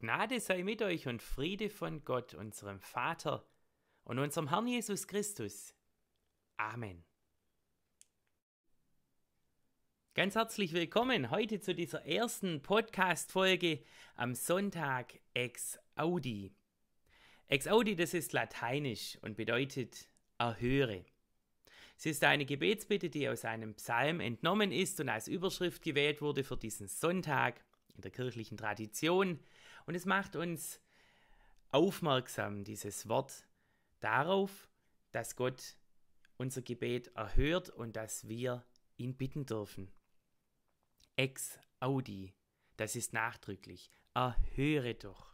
Gnade sei mit euch und Friede von Gott, unserem Vater und unserem Herrn Jesus Christus. Amen. Ganz herzlich willkommen heute zu dieser ersten Podcast-Folge am Sonntag Exaudi. Exaudi, das ist lateinisch und bedeutet erhöre. Es ist eine Gebetsbitte, die aus einem Psalm entnommen ist und als Überschrift gewählt wurde für diesen Sonntag in der kirchlichen Tradition. Und es macht uns aufmerksam, dieses Wort, darauf, dass Gott unser Gebet erhört und dass wir ihn bitten dürfen. Exaudi, das ist nachdrücklich. Erhöre doch.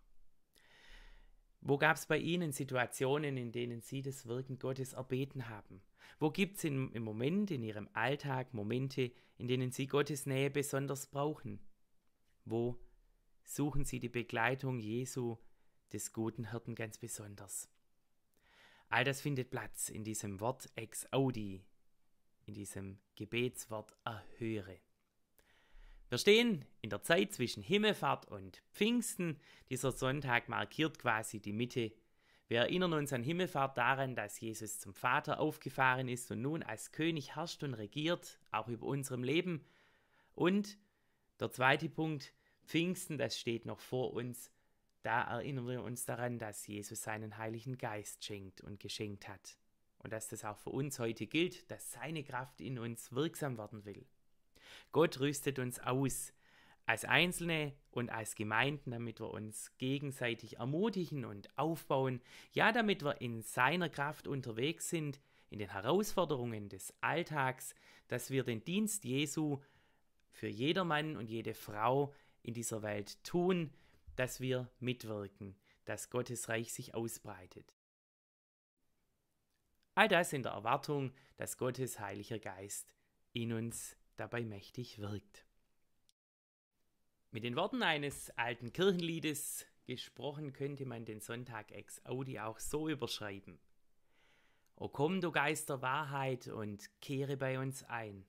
Wo gab es bei Ihnen Situationen, in denen Sie das Wirken Gottes erbeten haben? Wo gibt es im Moment, in Ihrem Alltag, Momente, in denen Sie Gottes Nähe besonders brauchen? Wo suchen Sie die Begleitung Jesu, des guten Hirten, ganz besonders? All das findet Platz in diesem Wort Exaudi, in diesem Gebetswort Erhöre. Wir stehen in der Zeit zwischen Himmelfahrt und Pfingsten. Dieser Sonntag markiert quasi die Mitte. Wir erinnern uns an Himmelfahrt daran, dass Jesus zum Vater aufgefahren ist und nun als König herrscht und regiert, auch über unserem Leben. Und der zweite Punkt, Pfingsten, das steht noch vor uns. Da erinnern wir uns daran, dass Jesus seinen Heiligen Geist schenkt und geschenkt hat. Und dass das auch für uns heute gilt, dass seine Kraft in uns wirksam werden will. Gott rüstet uns aus, als Einzelne und als Gemeinden, damit wir uns gegenseitig ermutigen und aufbauen, ja, damit wir in seiner Kraft unterwegs sind, in den Herausforderungen des Alltags, dass wir den Dienst Jesu für jedermann und jede Frau in dieser Welt tun, dass wir mitwirken, dass Gottes Reich sich ausbreitet. All das in der Erwartung, dass Gottes Heiliger Geist in uns dabei mächtig wirkt. Mit den Worten eines alten Kirchenliedes gesprochen, könnte man den Sonntag Exaudi auch so überschreiben. O komm, du Geist der Wahrheit, und kehre bei uns ein.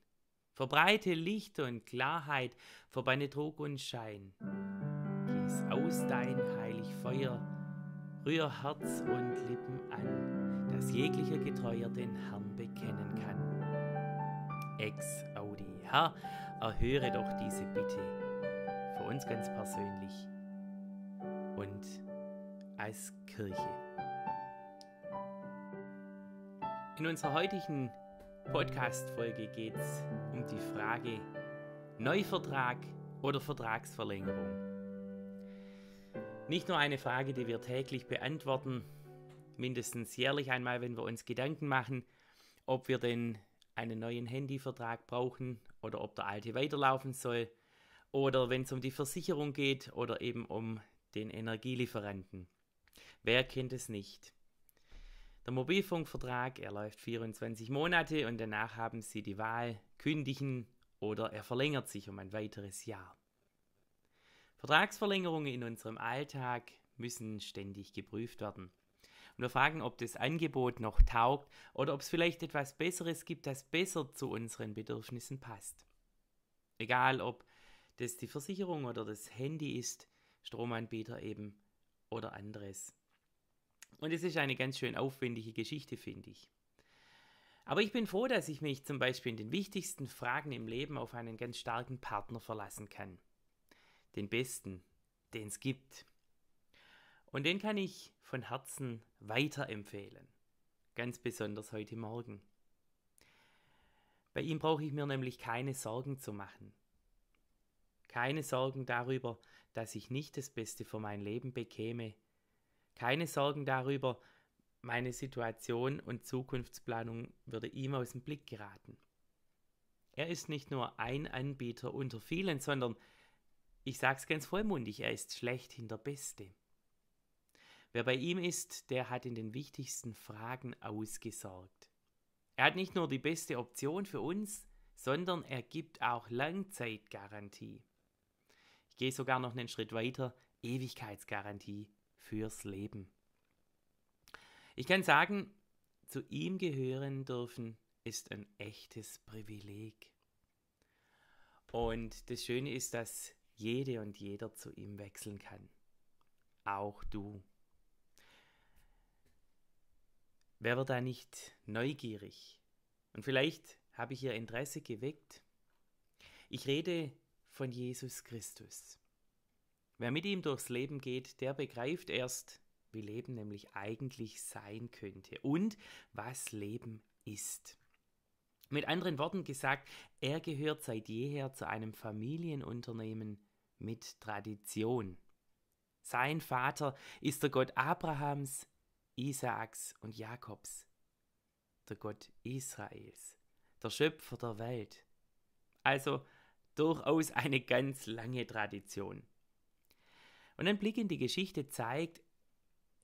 Verbreite Licht und Klarheit, verbanne Trug und Schein. Gieß aus dein heilig Feuer, rühr Herz und Lippen an, dass jeglicher Getreuer den Herrn bekennen kann. Exaudi, Herr, erhöre doch diese Bitte, für uns ganz persönlich und als Kirche. In unserer heutigen Podcast-Folge geht es um die Frage Neuvertrag oder Vertragsverlängerung. Nicht nur eine Frage, die wir täglich beantworten, mindestens jährlich einmal, wenn wir uns Gedanken machen, ob wir denn einen neuen Handyvertrag brauchen oder ob der alte weiterlaufen soll oder wenn es um die Versicherung geht oder eben um den Energielieferanten. Wer kennt es nicht? Der Mobilfunkvertrag, er läuft 24 Monate und danach haben Sie die Wahl, kündigen oder er verlängert sich um ein weiteres Jahr. Vertragsverlängerungen in unserem Alltag müssen ständig geprüft werden. Und wir fragen, ob das Angebot noch taugt oder ob es vielleicht etwas Besseres gibt, das besser zu unseren Bedürfnissen passt. Egal, ob das die Versicherung oder das Handy ist, Stromanbieter eben oder anderes. Und es ist eine ganz schön aufwendige Geschichte, finde ich. Aber ich bin froh, dass ich mich zum Beispiel in den wichtigsten Fragen im Leben auf einen ganz starken Partner verlassen kann. Den besten, den es gibt. Und den kann ich von Herzen weiterempfehlen. Ganz besonders heute Morgen. Bei ihm brauche ich mir nämlich keine Sorgen zu machen. Keine Sorgen darüber, dass ich nicht das Beste für mein Leben bekäme. Keine Sorgen darüber, meine Situation und Zukunftsplanung würde ihm aus dem Blick geraten. Er ist nicht nur ein Anbieter unter vielen, sondern, ich sage es ganz vollmundig, er ist schlechthin der Beste. Wer bei ihm ist, der hat in den wichtigsten Fragen ausgesorgt. Er hat nicht nur die beste Option für uns, sondern er gibt auch Langzeitgarantie. Ich gehe sogar noch einen Schritt weiter, Ewigkeitsgarantie fürs Leben. Ich kann sagen, zu ihm gehören dürfen ist ein echtes Privileg. Und das Schöne ist, dass jede und jeder zu ihm wechseln kann. auch du. Wer wird da nicht neugierig? Und vielleicht habe ich ihr Interesse geweckt. Ich rede von Jesus Christus. Wer mit ihm durchs Leben geht, der begreift erst, wie Leben nämlich eigentlich sein könnte und was Leben ist. Mit anderen Worten gesagt, er gehört seit jeher zu einem Familienunternehmen mit Tradition. Sein Vater ist der Gott Abrahams, Isaaks und Jakobs, der Gott Israels, der Schöpfer der Welt. Also durchaus eine ganz lange Tradition. Und ein Blick in die Geschichte zeigt,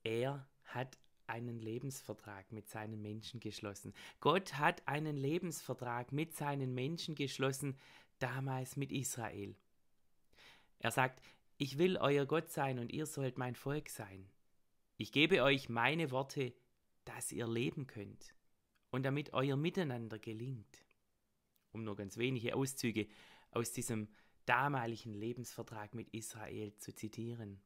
er hat einen Lebensvertrag mit seinen Menschen geschlossen. Gott hat einen Lebensvertrag mit seinen Menschen geschlossen, damals mit Israel. Er sagt, ich will euer Gott sein und ihr sollt mein Volk sein. Ich gebe euch meine Worte, dass ihr leben könnt und damit euer Miteinander gelingt. Um nur ganz wenige Auszüge aus diesem damaligen Lebensvertrag mit Israel zu zitieren.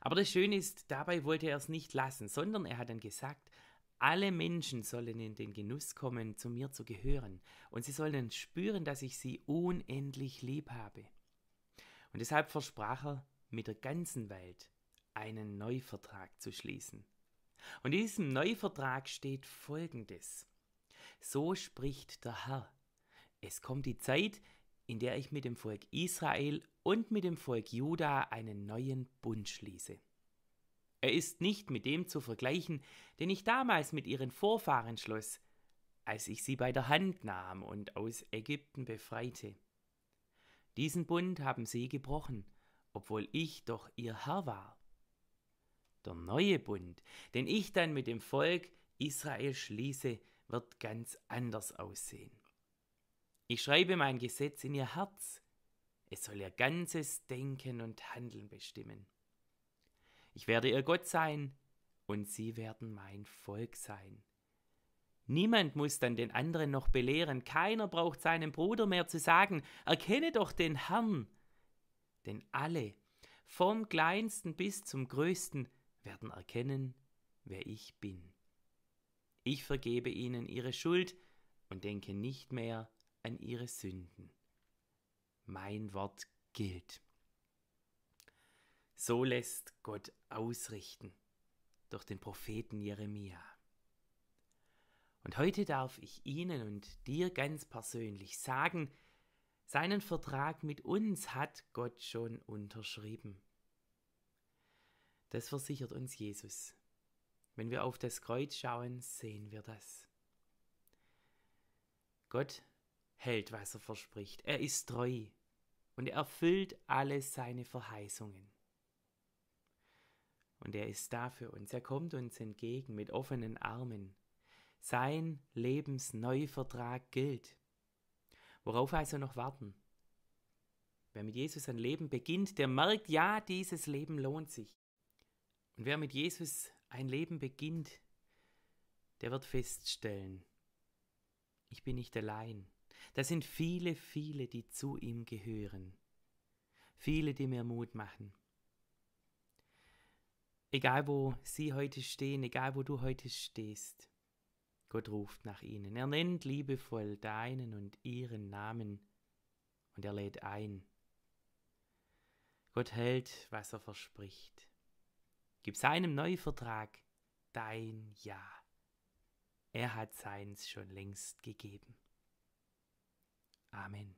Aber das Schöne ist, dabei wollte er es nicht lassen, sondern er hat dann gesagt, alle Menschen sollen in den Genuss kommen, zu mir zu gehören, und sie sollen spüren, dass ich sie unendlich lieb habe. Und deshalb versprach er, mit der ganzen Welt einen Neuvertrag zu schließen. Und in diesem Neuvertrag steht Folgendes: So spricht der Herr, es kommt die Zeit, in der ich mit dem Volk Israel und mit dem Volk Juda einen neuen Bund schließe. Er ist nicht mit dem zu vergleichen, den ich damals mit ihren Vorfahren schloss, als ich sie bei der Hand nahm und aus Ägypten befreite. Diesen Bund haben sie gebrochen, obwohl ich doch ihr Herr war. Der neue Bund, den ich dann mit dem Volk Israel schließe, wird ganz anders aussehen. Ich schreibe mein Gesetz in ihr Herz. Es soll ihr ganzes Denken und Handeln bestimmen. Ich werde ihr Gott sein und sie werden mein Volk sein. Niemand muss dann den anderen noch belehren. Keiner braucht seinem Bruder mehr zu sagen, erkenne doch den Herrn. Denn alle, vom Kleinsten bis zum Größten, werden erkennen, wer ich bin. Ich vergebe ihnen ihre Schuld und denke nicht mehr an ihre Sünden. Mein Wort gilt. So lässt Gott ausrichten durch den Propheten Jeremia. Und heute darf ich Ihnen und dir ganz persönlich sagen, seinen Vertrag mit uns hat Gott schon unterschrieben. Das versichert uns Jesus. Wenn wir auf das Kreuz schauen, sehen wir das. Gott hält, was er verspricht. Er ist treu und er erfüllt alle seine Verheißungen. Und er ist da für uns. Er kommt uns entgegen mit offenen Armen. Sein Lebensneuvertrag gilt. Worauf also noch warten? Wer mit Jesus ein Leben beginnt, der merkt, ja, dieses Leben lohnt sich. Und wer mit Jesus ein Leben beginnt, der wird feststellen, ich bin nicht allein. Da sind viele, viele, die zu ihm gehören. Viele, die mir Mut machen. Egal wo sie heute stehen, egal wo du heute stehst, Gott ruft nach ihnen. Er nennt liebevoll deinen und ihren Namen und er lädt ein. Gott hält, was er verspricht. Gib seinem Neuvertrag dein Ja. Er hat seins schon längst gegeben. Amen.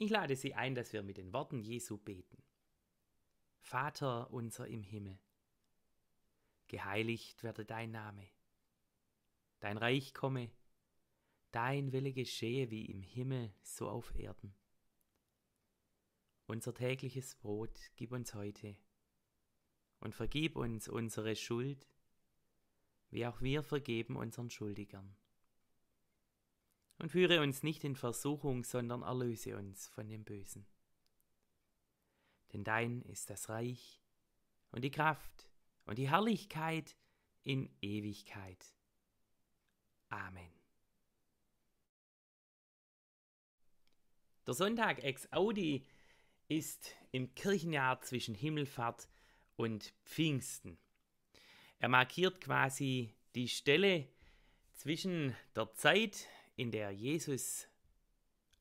Ich lade Sie ein, dass wir mit den Worten Jesu beten. Vater unser im Himmel, geheiligt werde dein Name. Dein Reich komme, dein Wille geschehe wie im Himmel, so auf Erden. Unser tägliches Brot gib uns heute und vergib uns unsere Schuld, wie auch wir vergeben unseren Schuldigern. Und führe uns nicht in Versuchung, sondern erlöse uns von dem Bösen. Denn dein ist das Reich und die Kraft und die Herrlichkeit in Ewigkeit. Amen. Der Sonntag Exaudi ist im Kirchenjahr zwischen Himmelfahrt und Pfingsten. Er markiert quasi die Stelle zwischen der Zeit, in der Jesus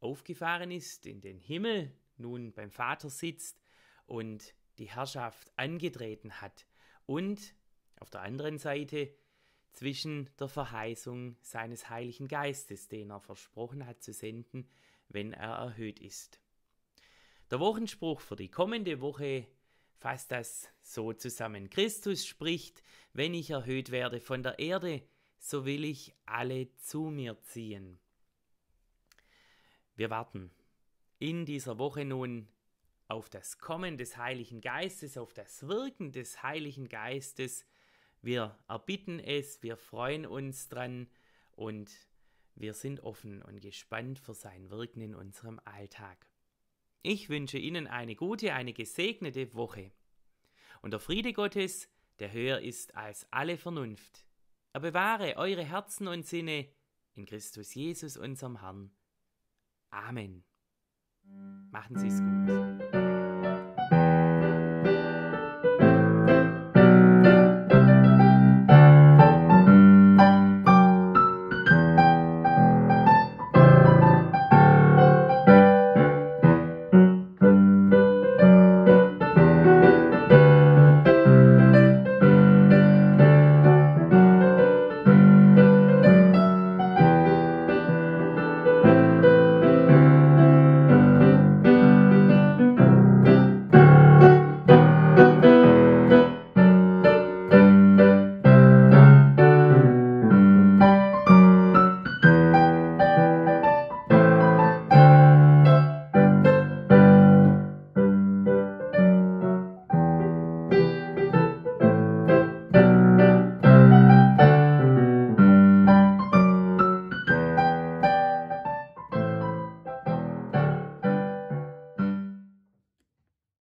aufgefahren ist, in den Himmel, nun beim Vater sitzt und die Herrschaft angetreten hat, und auf der anderen Seite zwischen der Verheißung seines Heiligen Geistes, den er versprochen hat zu senden, wenn er erhöht ist. Der Wochenspruch für die kommende Woche fasst das so zusammen. Christus spricht: Wenn ich erhöht werde von der Erde, so will ich alle zu mir ziehen. Wir warten in dieser Woche nun auf das Kommen des Heiligen Geistes, auf das Wirken des Heiligen Geistes. Wir erbitten es, wir freuen uns dran und wir sind offen und gespannt für sein Wirken in unserem Alltag. Ich wünsche Ihnen eine gute, eine gesegnete Woche. Und der Friede Gottes, der höher ist als alle Vernunft, er bewahre eure Herzen und Sinne in Christus Jesus, unserem Herrn. Amen. Machen Sie es gut.